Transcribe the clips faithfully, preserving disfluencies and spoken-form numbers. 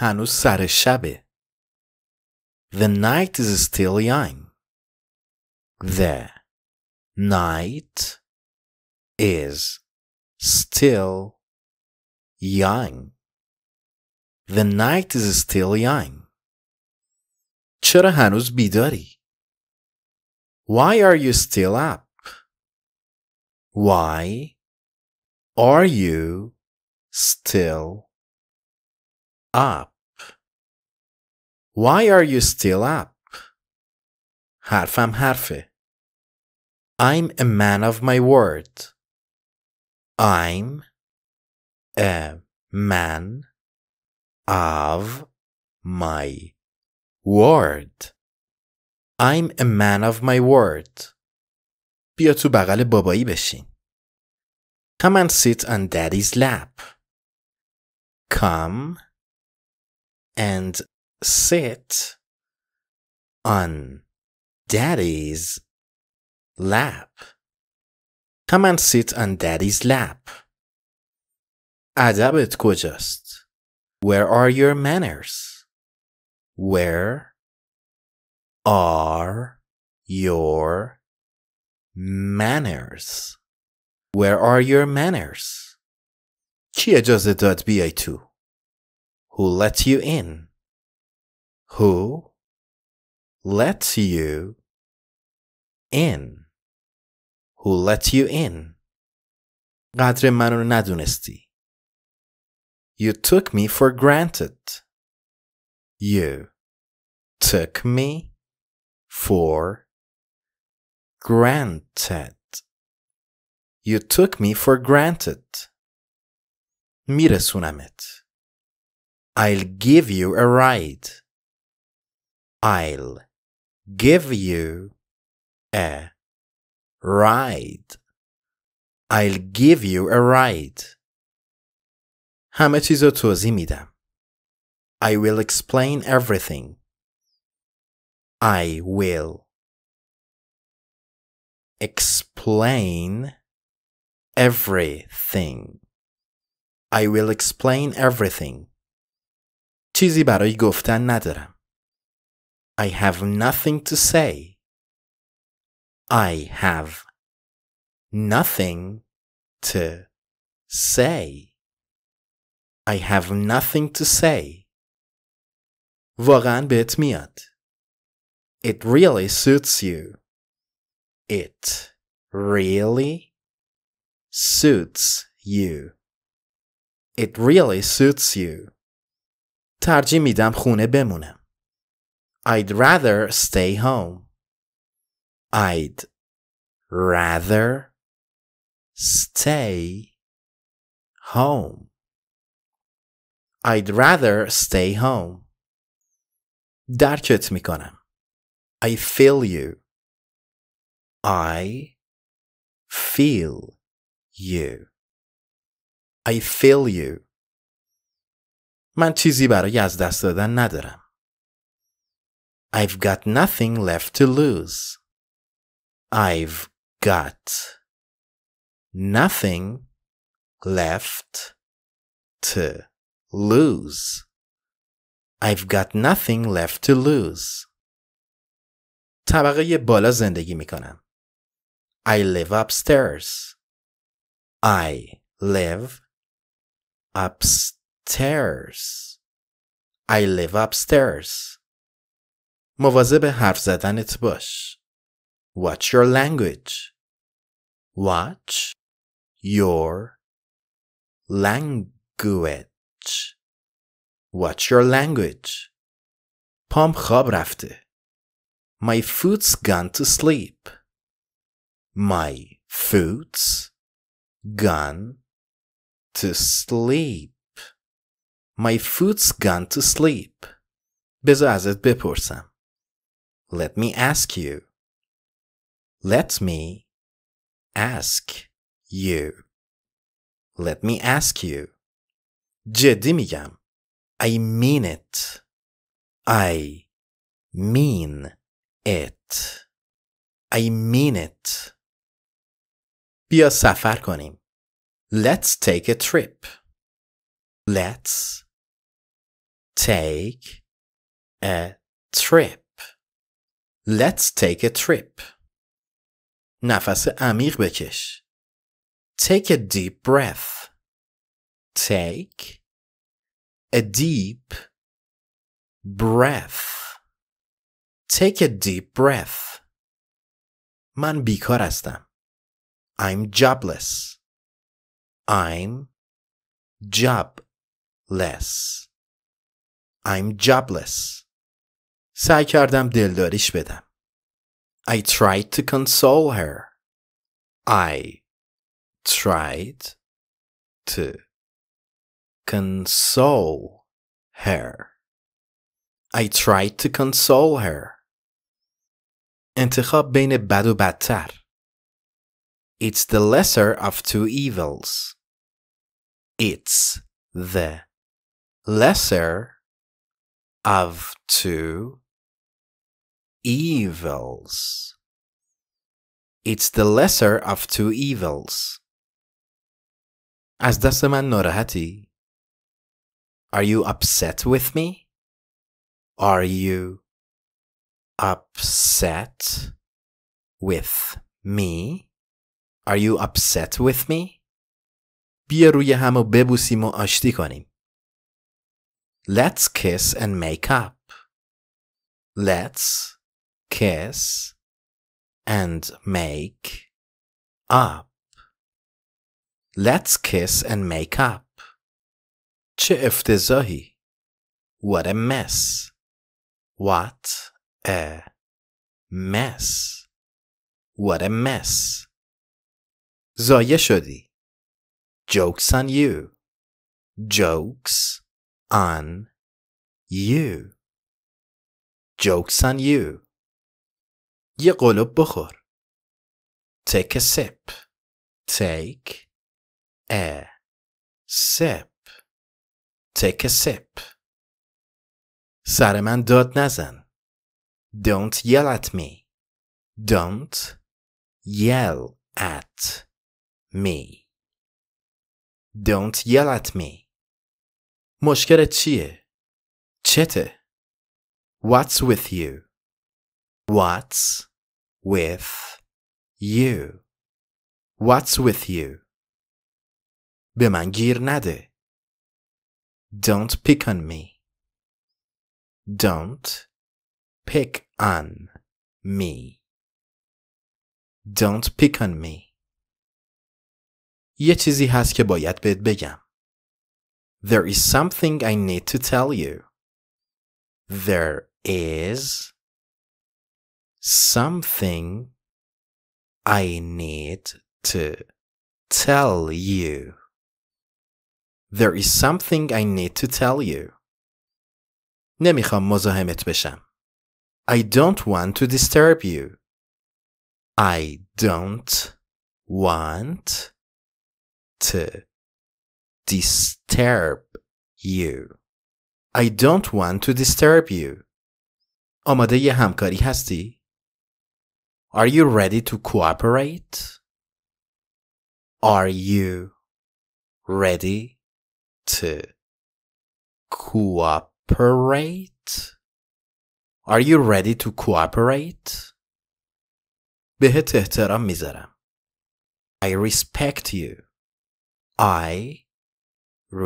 هنوز سر شبه. The night is still young. The night is still young. The night is still young. چرا هنوز بیداری؟ Why are you still up? Why are you still up? Why are you still up? حرفم حرفه. I'm a man of my word. I'm a man of my word. I'm a man of my word. بیا تو بغل بابایی بشین. Come and sit on daddy's lap. Come and sit on daddy's lap. Come and sit on daddy's lap. ادبت کجاست؟ Where are your manners? Where are your manners? Where are your manners? کی اجازه داد بیای تو؟ Who let you in? Who let you in? Who let you in? قدر منو ندونستی. You took me for granted. You took me for granted. You took me for granted. میرسونمت. I'll give you a ride. I'll give you a ride. I'll give you a ride. همه چیزو توضیح میدم. I will explain everything. I will explain everything. I will explain everything. چیزی برای گفتن ندارم. I have nothing to say. I have nothing to say. I have nothing to say. واقعاً بهت میاد. It really suits you. It really suits you. It really suits you. ترجیح میدم خونه بمونم. I'd rather stay home. I'd rather stay home. I'd rather stay home. درکت میکنم. I feel you. I feel you. I feel you. من چیزی برای از دست دادن ندارم. I've got nothing left to lose. I've got nothing left to lose. I've got nothing left to lose. طبقه بالا زندگی می کنم. I live upstairs. I live upstairs. I live upstairs. مواظب حرف زدنت باش. Watch your language. Watch your language. Watch your language. پام خواب رفته. My foot's gone to sleep. My foot's gone to sleep. My foot's gone to sleep. بذار ازت بپرسم. Let me ask you. Let me ask you. Let me ask you. جدی میگم. I mean it. I mean it. I mean it. بیا سفر کنیم. Let's take a trip. Let's take a trip. Let's take a trip. نفس عمیق بکش. Take a deep breath. Take a deep breath. Take a deep breath. من بیکار هستم. I'm jobless. I'm jobless. I'm jobless. سعی کردم دلداریش بدم. I tried to console her. I tried to console her. I tried to console her. انتخاب بین بد و بدتر. It's the lesser of two evils. It's the lesser of two evils. It's the lesser of two evils. از دست من ناراحتی؟ Are you upset with me? Are you upset with me? Are you upset with me? بیا روی هم و ببوسیم و آشتی کنیم. Let's kiss and make up. Let's kiss and make up. Let's kiss and make up. چه افتضاحی. What a mess. What a mess. What a mess. زایه شدی. Jokes on you. Jokes on you. Jokes on you. یه قلوب بخور. Take a sip. Take a sip. Take a sip. سر من داد نزن. Don't yell at me. Don't yell at me. Don't yell at me. مشکلت چیه؟ چته؟ What's with you? What's with you? What's with you? به من گیر نده. Don't pick on me. Don't pick on me. Don't pick on me. یه چیزی هست که باید بهت بگم. There is something I need to tell you. There is something I need to tell you. There is something I need to tell you. نمیخوام مزاحمت بشم. I don't want to disturb you. I don't want to disturb you. I don't want to disturb you. آماده یه همکاری هستی؟ Are you ready to cooperate? Are you ready to cooperate? Are you ready to cooperate? بهت احترام میذارم. I respect you. I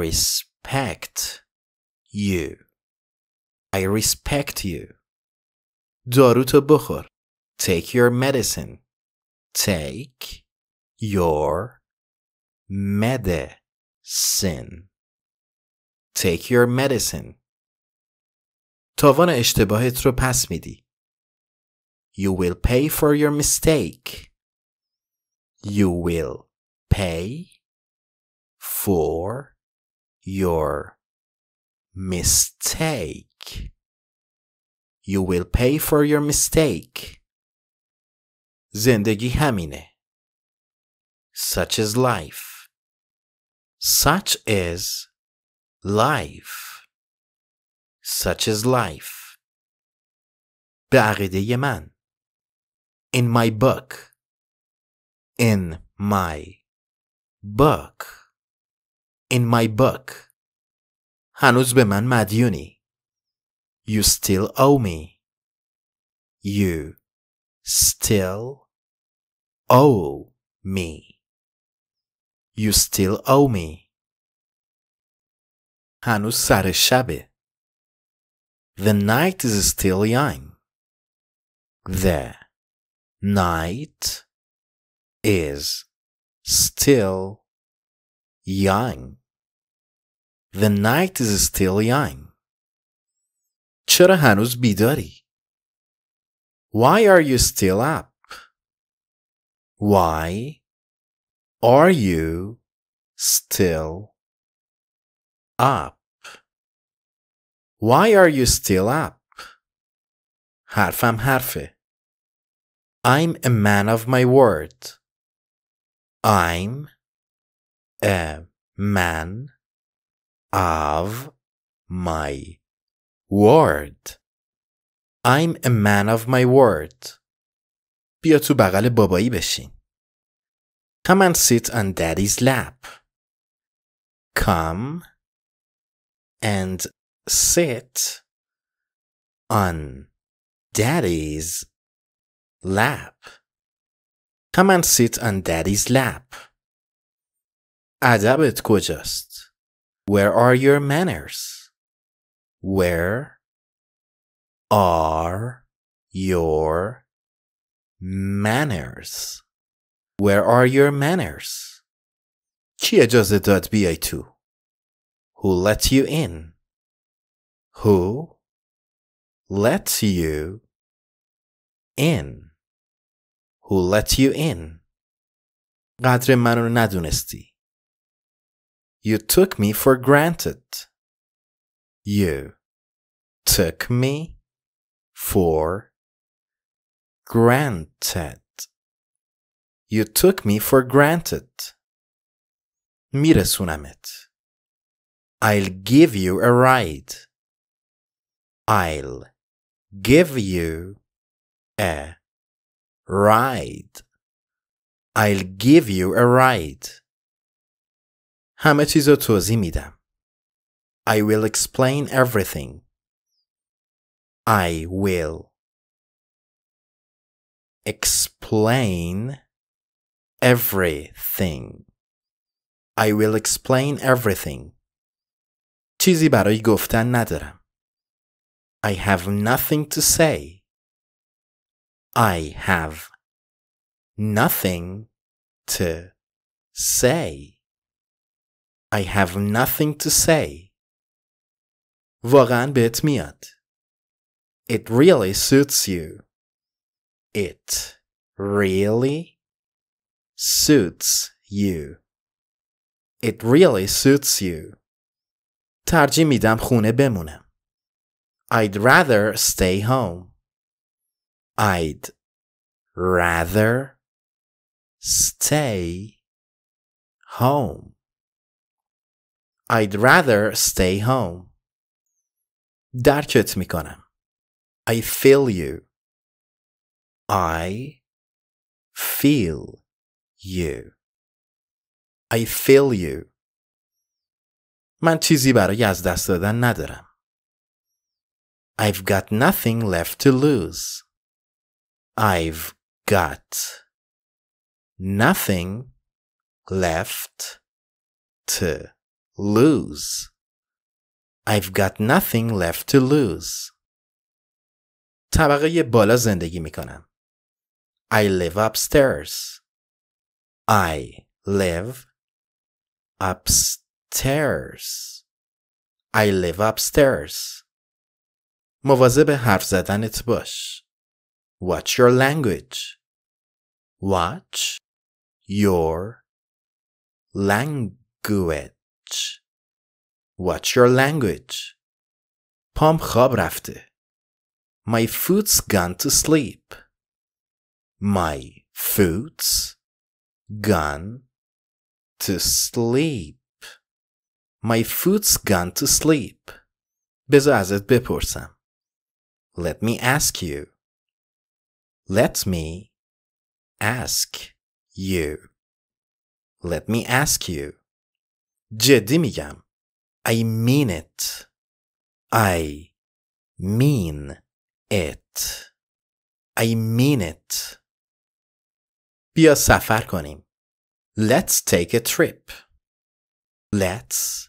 respect you. I respect you. داروتو بخور. Take your medicine. Take your medicine. Take your medicine. تاوان اشتباهت رو پس میدی. You will pay for your mistake. You will pay for your mistake. You will pay for your mistake. زندگی همینه. Such is life. Such is life. Such is life. به عقیده من. In my book. In my book. In my book. هنوز به من مدیونی. You still owe me. You still owe me. You still owe me. هنوز سر شبه. The night is still young. The night is still young. The night is still young. چرا هنوز بیداری؟ Why are you still up? Why are you still up? Why are you still up? حرفم حرفه. I'm a man of my word. I'm a man of my word. I'm a man of my word. بیا تو بغل بابایی بشین. Come and sit on daddy's lap. Come and sit on daddy's lap. Come and sit on daddy's lap. ادبت کجاست? Where are your manners? Where are your manners? Where are your manners? کی اجازه داد بیای تو? Who let you in? Who let you in? Who let you in? قدر منو ندونستی. You took me for granted. You took me for granted. You took me for granted. میرسونمت. I'll give you a ride. I'll give you a ride. I'll give you a ride. همه چیزو توضیح میدم. I will explain everything. I will explain everything. I will explain everything. چیزی برای گفتن ندارم. I have nothing to say. I have nothing to say. I have nothing to say. واقعاً بهت میاد. It really suits you. It really suits you. It really suits you. ترجیح میدم خونه بمونم. I'd rather stay home. I'd rather stay home. I'd rather stay home. درکت میکنم. I feel you. I feel you. I feel you. من چیزی برای از دست دادن ندارم. I've got nothing left to lose. I've got nothing left to lose. I've got nothing left to lose. طبقه بالا زندگی میکنم. I live upstairs. I live upstairs. I live upstairs. مواظب حرف زدنت باش. Watch your language. Watch your language. Watch your language. پام خواب رفته. My foot's gone to sleep. My foot's gone to sleep. My foot's gone to sleep. بذار ازت بپرسم. Let me ask you. Let me ask you. Let me ask you. جدی میگم. I mean it. I mean it. I mean it. بیا سفر کنیم. Let's take a trip. Let's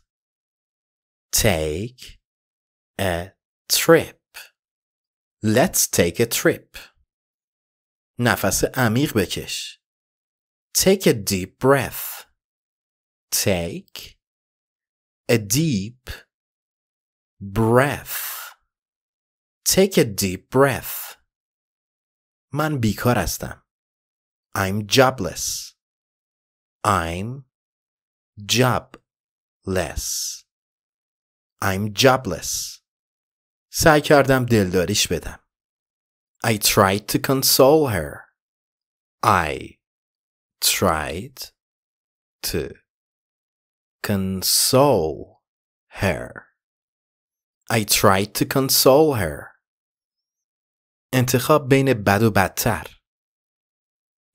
take a trip. Let's take a trip. نفس عمیق بکش. Take a deep breath. Take a deep breath. Take a deep breath. من بیکار هستم. I'm jobless. I'm jobless. I'm jobless. سعی کردم دلداریش بدم. I tried to console her. I tried to console her. I tried to console her. انتخاب بین بد و بدتر.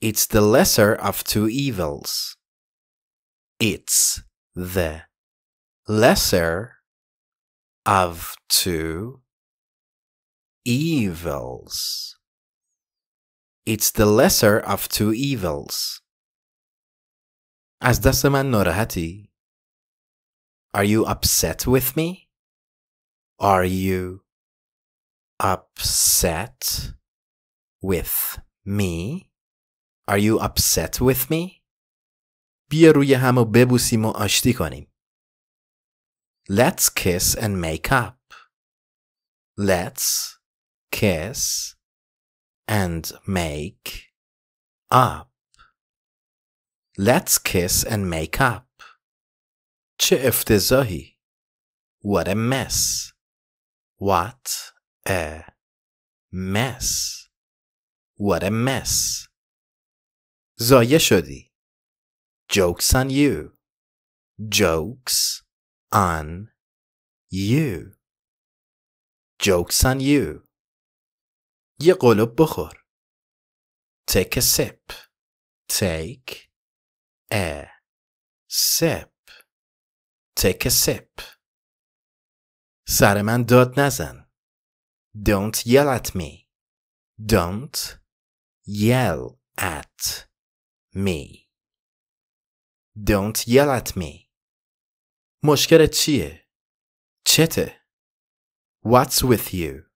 It's the lesser of two evils. It's the lesser of two evils. It's the lesser of two evils. از دست من ناراحتی؟ Are you upset with me? Are you upset with me? Are you upset with me? بیا روی هم و ببوسیم و آشتی کنیم. Let's kiss and make up. Let's kiss and make up. Let's kiss and make up. چه افتضاحی. What a mess. What a mess. What a mess. زایه شدی. Jokes on you. Jokes on you. Jokes on you. یه قلوب بخور. Take a sip. Take a sip. Take a sip. سر من داد نزن. Don't yell at me. Don't yell at me. Don't yell at me. مشکلت چیه؟ چته؟ What's with you?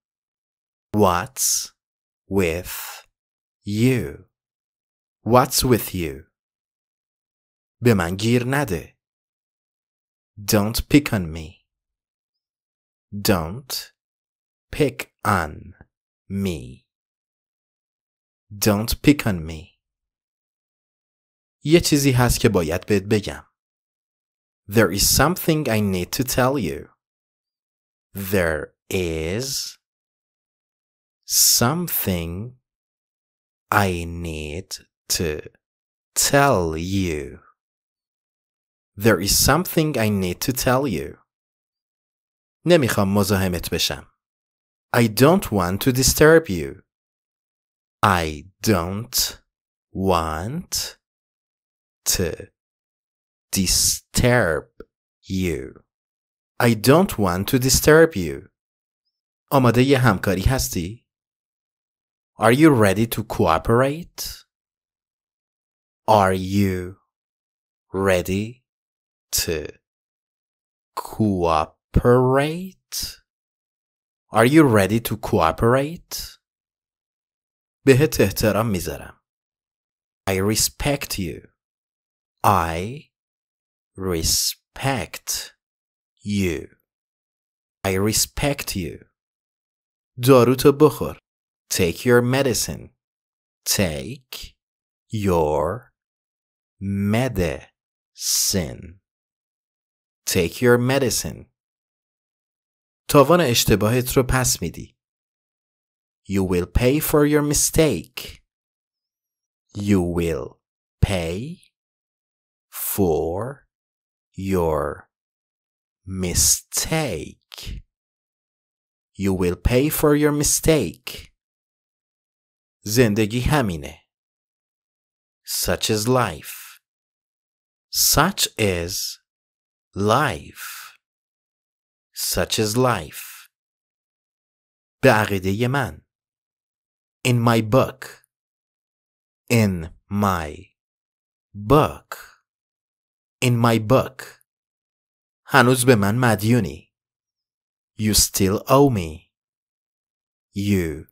What's with you? What's with you? به من گیر نده. Don't pick on me. Don't pick on me. Don't pick on me. یه چیزی هست که باید بهت بگم. There is something I need to tell you. There is something I need to tell you. There is something I need to tell you. نمیخوام مزاحمت بشم. I don't want to disturb you. I don't want to disturb you. I don't want to disturb you. آماده یه همکاری هستی؟ Are you ready to cooperate? Are you ready to cooperate? Are you ready to cooperate? بهت احترام میذارم. I respect you. I respect you. I respect you. داروتو بخور. Take your medicine. Take your medicine. Take your medicine. تاوان اشتباهت رو پس میدی. You will pay for your mistake. You will pay for your mistake. You will pay for your mistake. زندگی همینه. Such is life. Such is life. Such is life. به عقیده من. In my book. In my book. In my book. هنوز به من مدیونی. You still owe me. You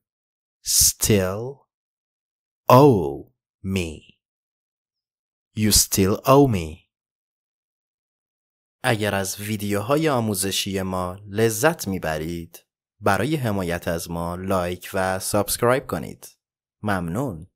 still owe me. You still owe me. اگر از ویدیوهای آموزشی ما لذت میبرید، برای حمایت از ما لایک و سابسکرایب کنید. ممنون.